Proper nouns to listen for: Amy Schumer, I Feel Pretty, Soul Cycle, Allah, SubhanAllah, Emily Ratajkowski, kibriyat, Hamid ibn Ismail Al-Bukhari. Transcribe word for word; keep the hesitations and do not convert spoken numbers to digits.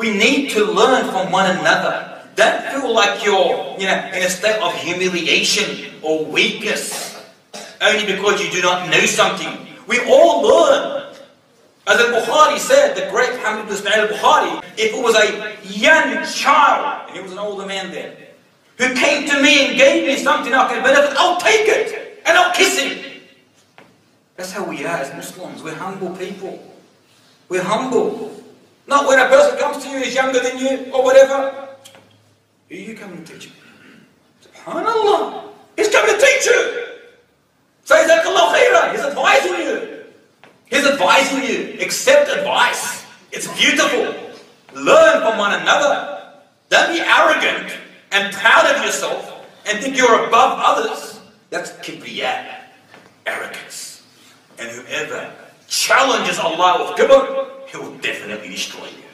We need to learn from one another. Don't feel like you're, you know, in a state of humiliation or weakness only because you do not know something. We all learn. As Al-Bukhari said, the great Hamid ibn Ismail Al-Bukhari, if it was a young child, and he was an older man then, who came to me and gave me something I can benefit, I'll take it and I'll kiss him. That's how we are as Muslims. We're humble people. We're humble. Not when a person comes to you is younger than you or whatever. Who are you coming to teach me? SubhanAllah. He's coming to teach you. So he's like Allah khairah. He's advising you. He's advising you. Accept advice. It's beautiful. Learn from one another. Don't be arrogant and proud of yourself and think you're above others. That's kibriyat, arrogance. And whoever challenges Allah with kibr, He will definitely destroy you.